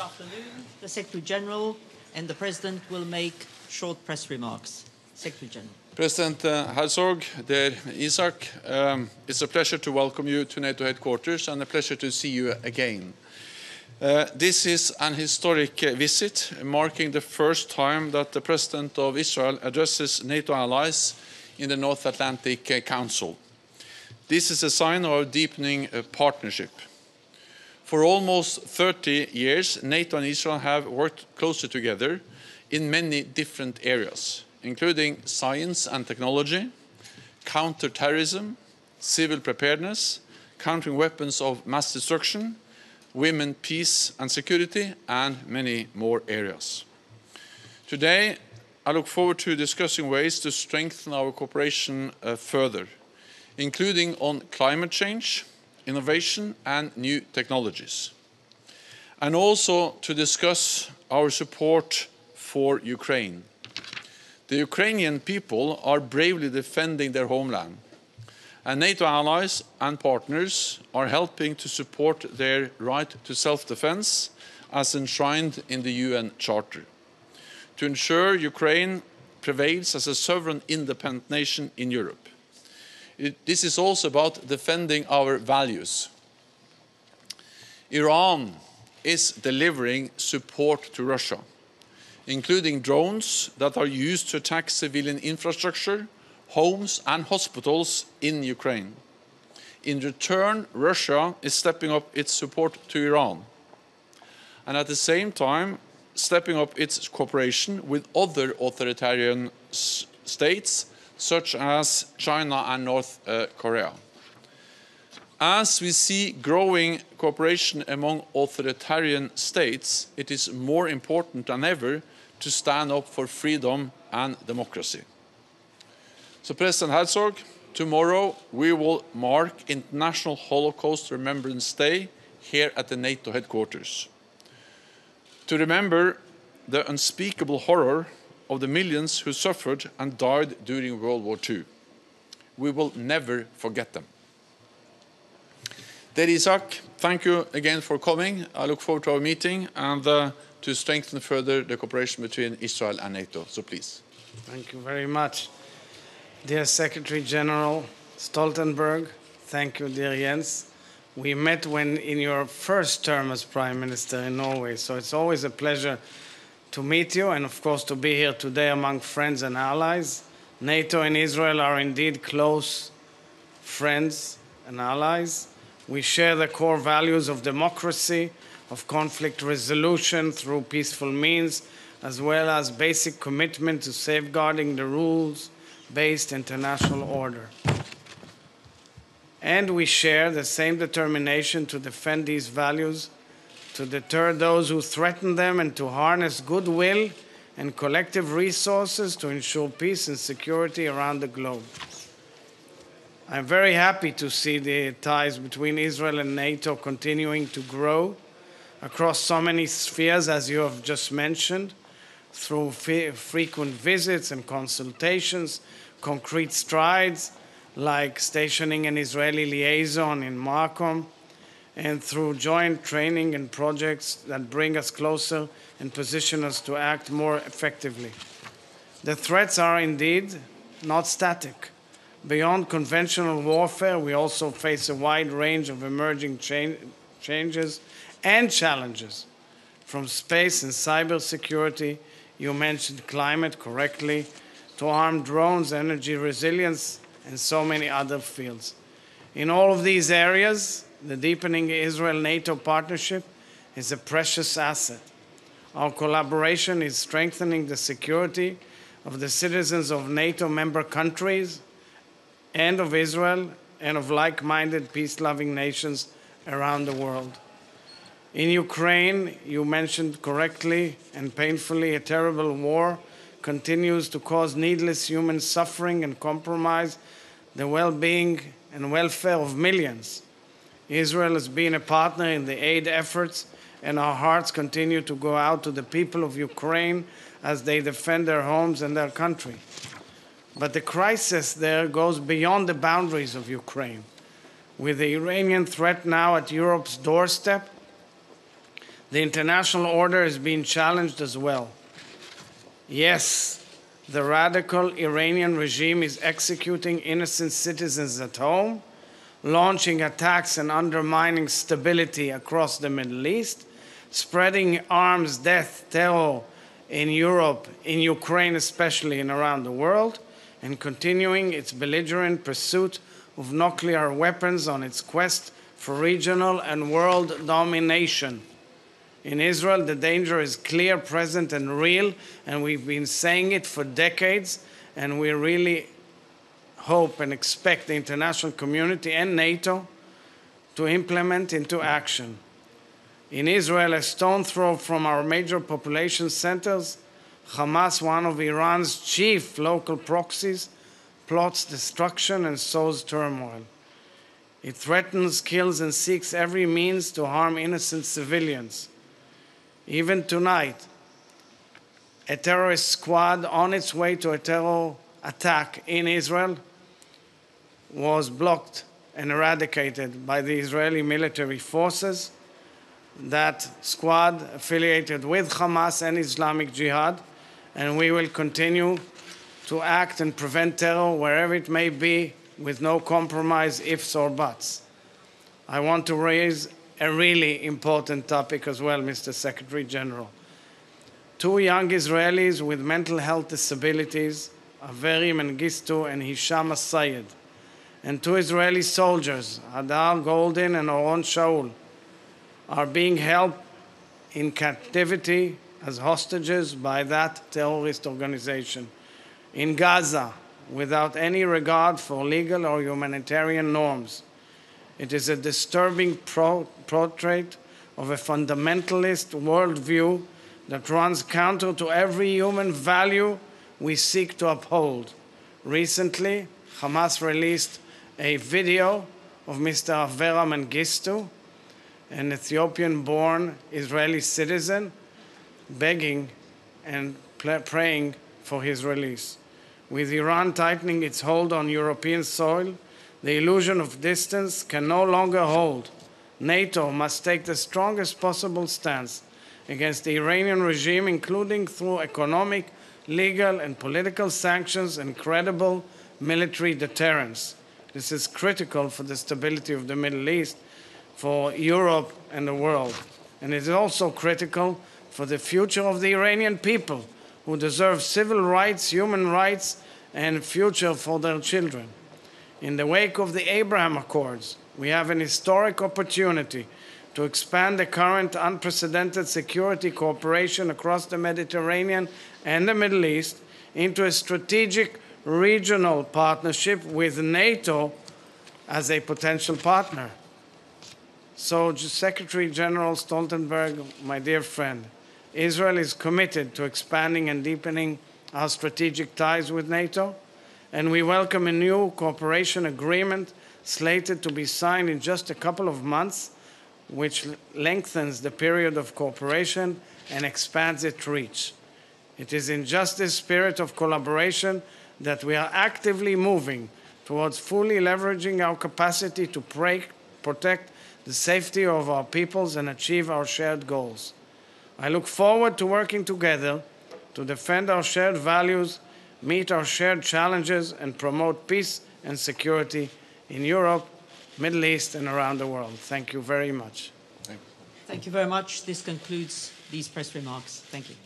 afternoon, the Secretary General and the President will make short press remarks. Secretary General. President Herzog, dear Isaac, it's a pleasure to welcome you to NATO headquarters and a pleasure to see you again. This is an historic visit, marking the first time that the President of Israel addresses NATO allies in the North Atlantic Council. This is a sign of our deepening partnership. For almost 30 years, NATO and Israel have worked closely together in many different areas, including science and technology, counterterrorism, civil preparedness, countering weapons of mass destruction, women, peace and security, and many more areas. Today, I look forward to discussing ways to strengthen our cooperation further, including on climate change, innovation and new technologies, and also to discuss our support for Ukraine. The Ukrainian people are bravely defending their homeland, and NATO allies and partners are helping to support their right to self-defense as enshrined in the UN Charter, to ensure Ukraine prevails as a sovereign, independent nation in Europe. This is also about defending our values. Iran is delivering support to Russia, including drones that are used to attack civilian infrastructure, homes and hospitals in Ukraine. In return, Russia is stepping up its support to Iran, and at the same time stepping up its cooperation with other authoritarian states such as China and North Korea. As we see growing cooperation among authoritarian states, it is more important than ever to stand up for freedom and democracy. So, President Herzog, tomorrow we will mark International Holocaust Remembrance Day here at the NATO headquarters, to remember the unspeakable horror of the millions who suffered and died during World War II. We will never forget them. Dear Isaac, thank you again for coming. I look forward to our meeting and to strengthen further the cooperation between Israel and NATO. So please. Thank you very much. Dear Secretary General Stoltenberg, thank you, dear Jens. We met when in your first term as Prime Minister in Norway, so it's always a pleasure to meet you and, of course, to be here today among friends and allies. NATO and Israel are indeed close friends and allies. We share the core values of democracy, of conflict resolution through peaceful means, as well as basic commitment to safeguarding the rules-based international order. And we share the same determination to defend these values, to deter those who threaten them, and to harness goodwill and collective resources to ensure peace and security around the globe. I'm very happy to see the ties between Israel and NATO continuing to grow across so many spheres, as you have just mentioned, through frequent visits and consultations, concrete strides like stationing an Israeli liaison in Marcom, and through joint training and projects that bring us closer and position us to act more effectively. The threats are indeed not static. Beyond conventional warfare, we also face a wide range of emerging changes and challenges, from space and cybersecurity, you mentioned climate correctly, to armed drones, energy resilience, and so many other fields. In all of these areas, the deepening Israel-NATO partnership is a precious asset. Our collaboration is strengthening the security of the citizens of NATO member countries and of Israel and of like-minded, peace-loving nations around the world. In Ukraine, you mentioned correctly and painfully, a terrible war continues to cause needless human suffering and compromise the well-being and welfare of millions. Israel has been a partner in the aid efforts, and our hearts continue to go out to the people of Ukraine as they defend their homes and their country. But the crisis there goes beyond the boundaries of Ukraine. With the Iranian threat now at Europe's doorstep, The international order is being challenged as well. Yes, the radical Iranian regime is executing innocent citizens at home, launching attacks and undermining stability across the Middle East, spreading arms, death, terror in Europe, in Ukraine especially, and around the world, and continuing its belligerent pursuit of nuclear weapons on its quest for regional and world domination. In Israel, the danger is clear, present, and real, and we've been saying it for decades, and we really hope and expect the international community and NATO to implement into action. In Israel, a stone throw from our major population centers, Hamas, one of Iran's chief local proxies, plots destruction and sows turmoil. It threatens, kills, and seeks every means to harm innocent civilians. Even tonight, a terrorist squad on its way to a terror attack in Israel was blocked and eradicated by the Israeli military forces. That squad affiliated with Hamas and Islamic Jihad, and we will continue to act and prevent terror wherever it may be, with no compromise, ifs or buts. I want to raise a really important topic as well, Mr. Secretary General. Two young Israelis with mental health disabilities, Averi Mengistu and Hishama Sayed, and two Israeli soldiers, Adar Goldin and Oron Shaul, are being held in captivity as hostages by that terrorist organization in Gaza without any regard for legal or humanitarian norms. It is a disturbing portrait of a fundamentalist worldview that runs counter to every human value we seek to uphold. Recently, Hamas released a video of Mr. Averi Mengistu, an Ethiopian-born Israeli citizen, begging and praying for his release. With Iran tightening its hold on European soil, the illusion of distance can no longer hold. NATO must take the strongest possible stance against the Iranian regime, including through economic, legal, and political sanctions and credible military deterrence. This is critical for the stability of the Middle East, for Europe and the world. And it is also critical for the future of the Iranian people, who deserve civil rights, human rights, and future for their children. In the wake of the Abraham Accords, we have an historic opportunity to expand the current unprecedented security cooperation across the Mediterranean and the Middle East into a strategic regional partnership with NATO as a potential partner. So, Secretary General Stoltenberg, my dear friend, Israel is committed to expanding and deepening our strategic ties with NATO, and we welcome a new cooperation agreement slated to be signed in just a couple of months, which lengthens the period of cooperation and expands its reach. It is in just this spirit of collaboration that we are actively moving towards fully leveraging our capacity to protect the safety of our peoples and achieve our shared goals. I look forward to working together to defend our shared values, meet our shared challenges, and promote peace and security in Europe, Middle East, and around the world. Thank you very much. Thank you very much. This concludes these press remarks. Thank you.